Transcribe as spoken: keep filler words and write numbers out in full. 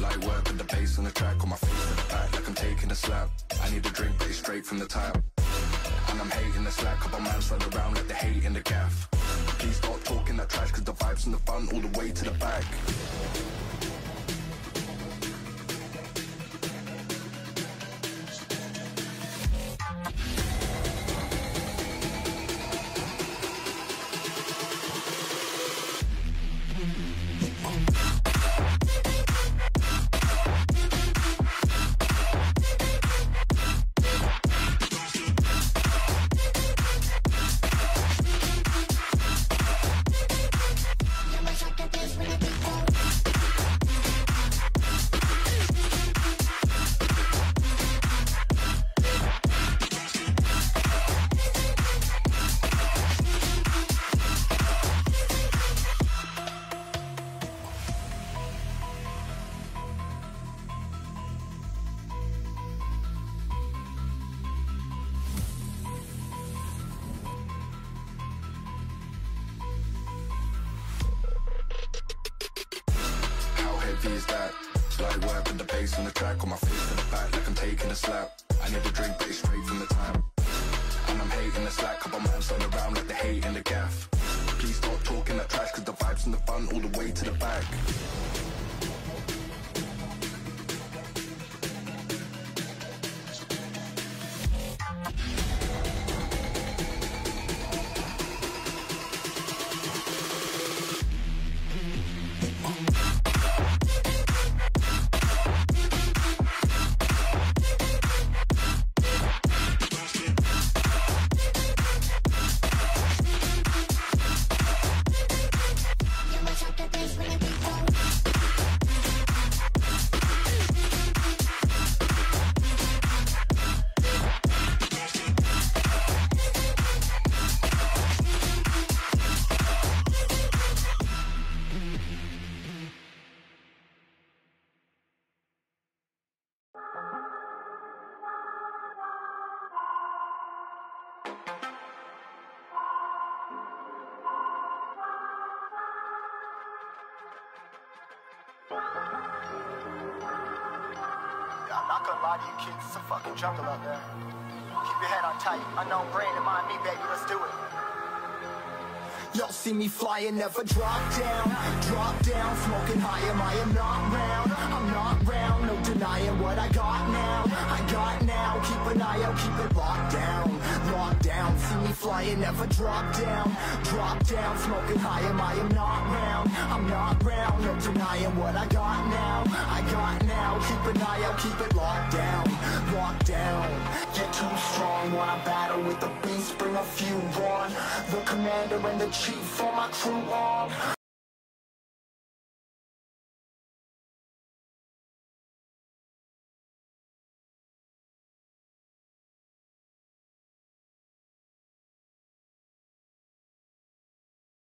Light work with the bass on the track, on my face to the back, like I'm taking a slap. I need a drink, but it's straight from the tap. And I'm hating the slack, couple man slide around like they hate in the gaff. Please stop talking that trash, cause the vibe's in the front all the way to the back. Is that light work with the bass on the track, on my face to the back, like I'm taking a slap. I need a drink, but it's straight from the time. And I'm hating the slack, couple man slide around like they hate in the gaff. Please stop talking that trash, cause the vibe's in the front all the way to the back. I'm not gonna lie to you kids, it's a fucking jungle out there. Keep your head on tight, unknown brain and mind me, baby, let's do it. Y'all see me flying, never drop down, drop down, smoking high, am I am not round, I'm not round, no denying what I got now, I got now, keep an eye out, keep it locked down, locked down, see me flying, never drop down, drop down, smoking high, am I am not round, I'm not round, no denying what I got now, I got now, keep an eye out, keep it locked down, locked down. Get too strong when I battle with the beast, bring a few on, the commander and the chief for my crew on.